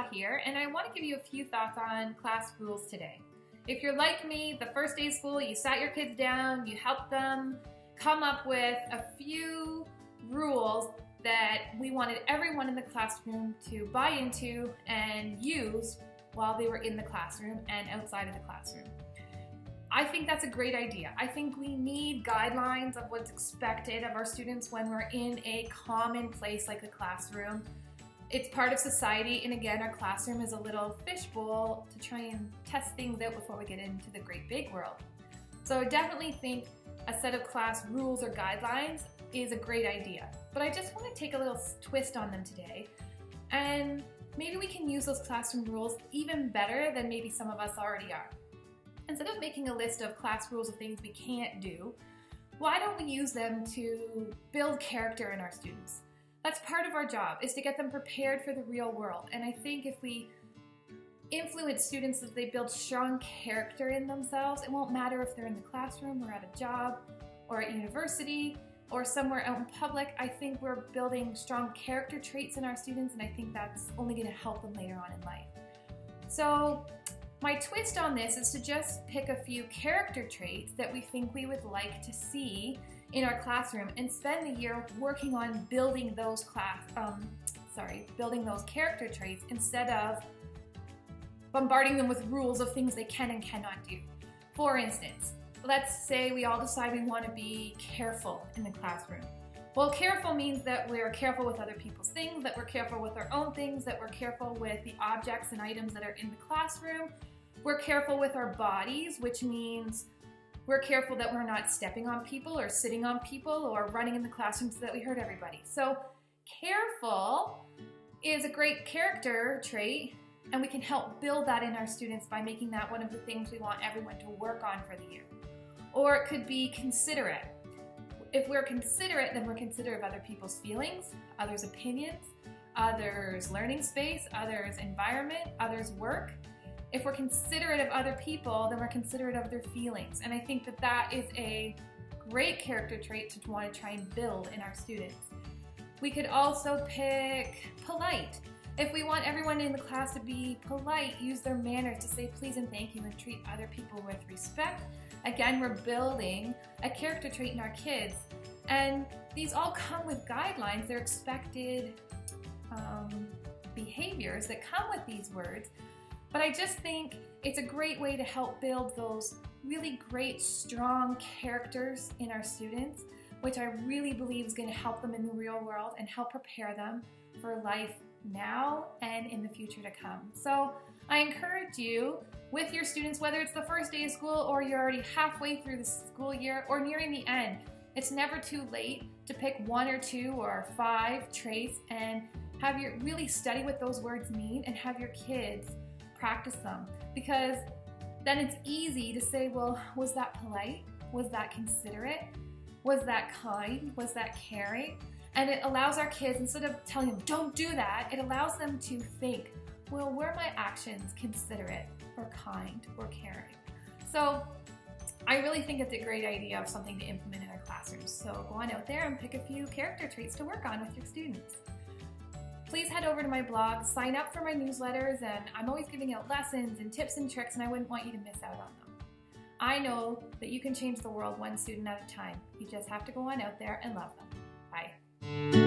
Shaw here, and I want to give you a few thoughts on class rules today. If you're like me, the first day of school, you sat your kids down, you helped them come up with a few rules that we wanted everyone in the classroom to buy into and use while they were in the classroom and outside of the classroom. I think that's a great idea. I think we need guidelines of what's expected of our students when we're in a common place like the classroom. It's part of society, and again, our classroom is a little fishbowl to try and test things out before we get into the great big world. So I definitely think a set of class rules or guidelines is a great idea. But I just want to take a little twist on them today, and maybe we can use those classroom rules even better than maybe some of us already are. Instead of making a list of class rules of things we can't do, why don't we use them to build character in our students? That's part of our job, is to get them prepared for the real world. And I think if we influence students that they build strong character in themselves, it won't matter if they're in the classroom or at a job or at university or somewhere out in public. I think we're building strong character traits in our students, and I think that's only going to help them later on in life. So my twist on this is to just pick a few character traits that we think we would like to see in our classroom and spend the year working on building those character traits instead of bombarding them with rules of things they can and cannot do. For instance, let's say we all decide we want to be careful in the classroom. Well, careful means that we're careful with other people's things, that we're careful with our own things, that we're careful with the objects and items that are in the classroom. We're careful with our bodies, which means we're careful that we're not stepping on people or sitting on people or running in the classroom so that we hurt everybody. So careful is a great character trait, and we can help build that in our students by making that one of the things we want everyone to work on for the year. Or it could be considerate. If we're considerate, then we're considerate of other people's feelings, others' opinions, others' learning space, others' environment, others' work. If we're considerate of other people, then we're considerate of their feelings. And I think that that is a great character trait to want to try and build in our students. We could also pick polite. If we want everyone in the class to be polite, use their manners to say please and thank you and treat other people with respect. Again, we're building a character trait in our kids, and these all come with guidelines. They're expected behaviors that come with these words, but I just think it's a great way to help build those really great, strong characters in our students, which I really believe is going to help them in the real world and help prepare them for life now and in the future to come. So I encourage you with your students, whether it's the first day of school or you're already halfway through the school year or nearing the end, it's never too late to pick one or two or five traits and have your really study what those words mean and have your kids practice them, because then it's easy to say, well, was that polite? Was that considerate? Was that kind? Was that caring? And it allows our kids, instead of telling them, don't do that, it allows them to think, well, were my actions considerate or kind or caring? So I really think it's a great idea of something to implement in our classrooms. So go on out there and pick a few character traits to work on with your students. Please head over to my blog, sign up for my newsletters, and I'm always giving out lessons and tips and tricks, and I wouldn't want you to miss out on them. I know that you can change the world one student at a time. You just have to go on out there and love them. Bye.